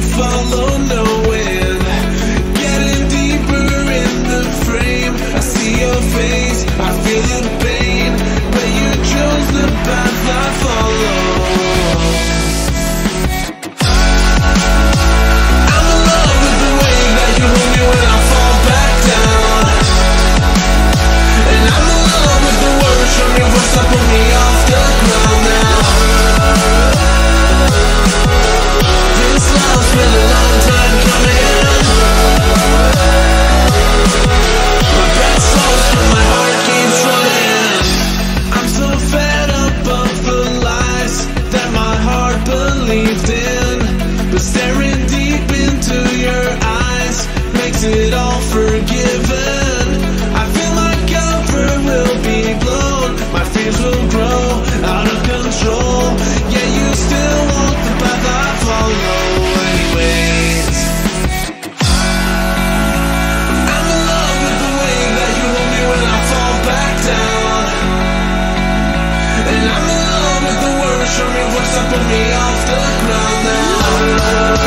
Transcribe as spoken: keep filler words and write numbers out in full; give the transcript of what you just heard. Follow no end, getting deeper in the frame. I see your face, I feel your pain, but you chose the path I follow. I'm in love with the way that you hold me when I fall back down, and I'm in love with the words from your voice that put me off the ground now. It's been a long time coming. My breath slows but my heart keeps running. I'm so fed up of the lies that my heart believed in, but staring deep into your eyes makes it all forgiven. I feel my cover will be blown, my fears will grow out of control, yet you still walk the path I follow. Show me what's up, put me off the ground now.